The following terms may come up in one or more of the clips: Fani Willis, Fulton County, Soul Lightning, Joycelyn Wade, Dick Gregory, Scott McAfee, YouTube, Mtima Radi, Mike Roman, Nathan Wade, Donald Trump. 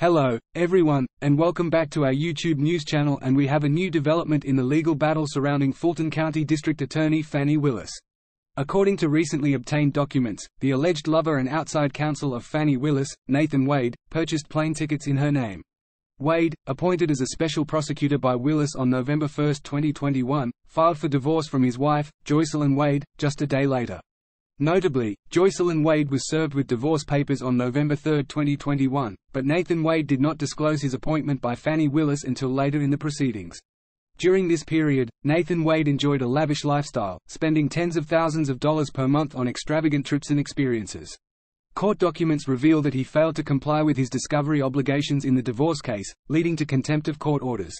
Hello, everyone, and welcome back to our YouTube news channel, and we have a new development in the legal battle surrounding Fulton County District Attorney Fani Willis. According to recently obtained documents, the alleged lover and outside counsel of Fani Willis, Nathan Wade, purchased plane tickets in her name. Wade, appointed as a special prosecutor by Willis on November 1, 2021, filed for divorce from his wife, Joycelyn Wade, just a day later. Notably, Joycelyn Wade was served with divorce papers on November 3, 2021, but Nathan Wade did not disclose his appointment by Fani Willis until later in the proceedings. During this period, Nathan Wade enjoyed a lavish lifestyle, spending tens of thousands of dollars per month on extravagant trips and experiences. Court documents reveal that he failed to comply with his discovery obligations in the divorce case, leading to contempt of court orders.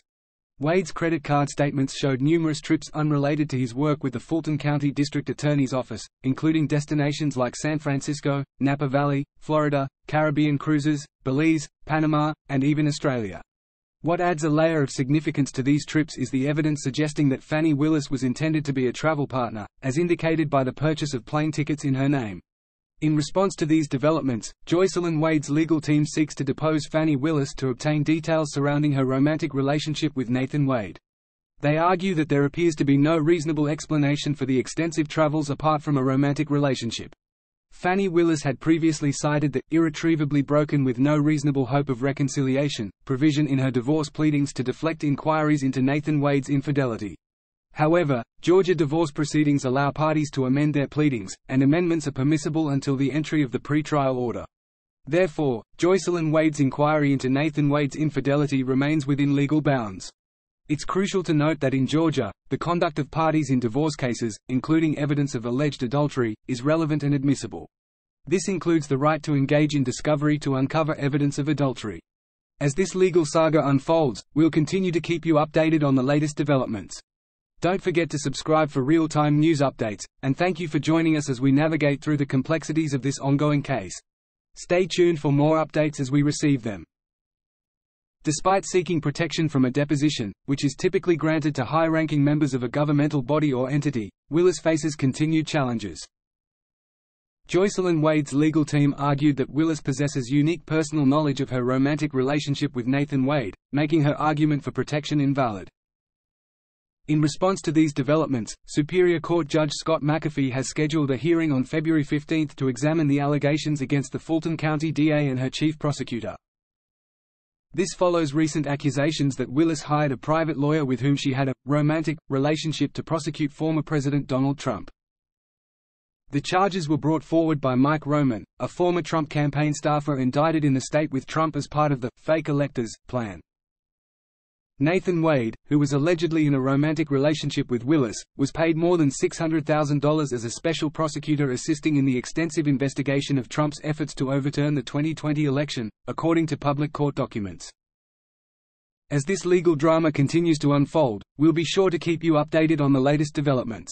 Wade's credit card statements showed numerous trips unrelated to his work with the Fulton County District Attorney's Office, including destinations like San Francisco, Napa Valley, Florida, Caribbean cruises, Belize, Panama, and even Australia. What adds a layer of significance to these trips is the evidence suggesting that Fani Willis was intended to be a travel partner, as indicated by the purchase of plane tickets in her name. In response to these developments, Joycelyn Wade's legal team seeks to depose Fani Willis to obtain details surrounding her romantic relationship with Nathan Wade. They argue that there appears to be no reasonable explanation for the extensive travels apart from a romantic relationship. Fani Willis had previously cited the "irretrievably broken with no reasonable hope of reconciliation" provision in her divorce pleadings to deflect inquiries into Nathan Wade's infidelity. However, Georgia divorce proceedings allow parties to amend their pleadings, and amendments are permissible until the entry of the pretrial order. Therefore, Joycelyn Wade's inquiry into Nathan Wade's infidelity remains within legal bounds. It's crucial to note that in Georgia, the conduct of parties in divorce cases, including evidence of alleged adultery, is relevant and admissible. This includes the right to engage in discovery to uncover evidence of adultery. As this legal saga unfolds, we'll continue to keep you updated on the latest developments. Don't forget to subscribe for real-time news updates, and thank you for joining us as we navigate through the complexities of this ongoing case. Stay tuned for more updates as we receive them. Despite seeking protection from a deposition, which is typically granted to high-ranking members of a governmental body or entity, Willis faces continued challenges. Joycelyn Wade's legal team argued that Willis possesses unique personal knowledge of her romantic relationship with Nathan Wade, making her argument for protection invalid. In response to these developments, Superior Court Judge Scott McAfee has scheduled a hearing on February 15 to examine the allegations against the Fulton County DA and her chief prosecutor. This follows recent accusations that Willis hired a private lawyer with whom she had a romantic relationship to prosecute former President Donald Trump. The charges were brought forward by Mike Roman, a former Trump campaign staffer indicted in the state with Trump as part of the "fake electors" plan. Nathan Wade, who was allegedly in a romantic relationship with Willis, was paid more than $600,000 as a special prosecutor assisting in the extensive investigation of Trump's efforts to overturn the 2020 election, according to public court documents. As this legal drama continues to unfold, we'll be sure to keep you updated on the latest developments.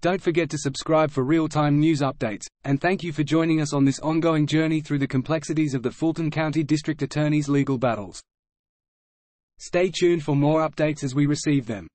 Don't forget to subscribe for real-time news updates, and thank you for joining us on this ongoing journey through the complexities of the Fulton County District Attorney's legal battles. Stay tuned for more updates as we receive them.